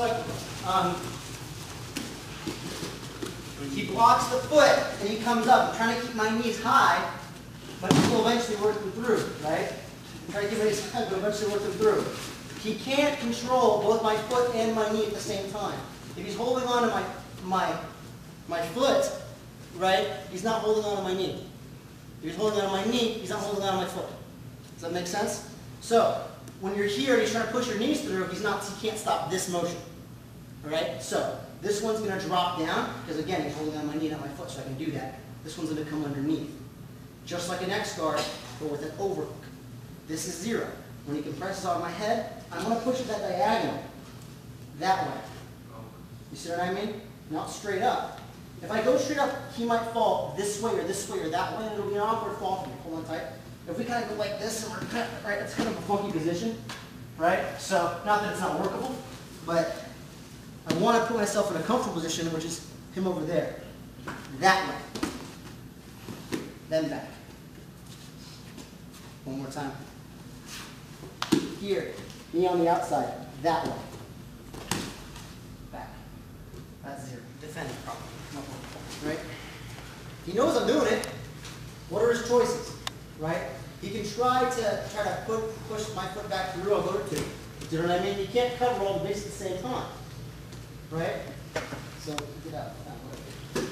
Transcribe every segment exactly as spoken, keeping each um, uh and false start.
like, um, he blocks the foot and he comes up. I'm trying to keep my knees high, but he will eventually work them through, right? I'm trying to keep my knees high, but eventually work them through. He can't control both my foot and my knee at the same time. If he's holding on to my, my, my foot, right, he's not holding on to my knee. If he's holding on to my knee, he's not holding on to my foot. Does that make sense? So, when you're here and he's trying to push your knees through, he's not, he can't stop this motion. All right? So, this one's going to drop down, because again, he's holding on my knee, not my foot, so I can do that. This one's going to come underneath. Just like an X guard, but with an overhook. This is zero. When he compresses on my head, I'm going to push it that diagonal. That way. You see what I mean? Not straight up. If I go straight up, he might fall this way or this way or that way, and it'll be an awkward fall for me. Hold on tight. If we kind of go like this, and we're kind of, right, it's kind of a funky position, right? So, not that it's not workable, but I want to put myself in a comfortable position, which is him over there. That way. Then back. One more time. Here. Knee on the outside. That way. Back. That's zero. Defending problem. No problem. Right? He knows I'm doing it. What are his choices? Right? He can try to try to put, push my foot back through a foot or two. Do you know what I mean? He can't cover all the bases at the same time. Right? So get out that way.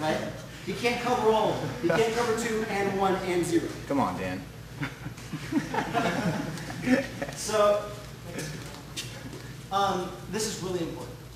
Right? He can't cover all of them. He can't cover two and one and zero. Come on, Dan. So um, this is really important.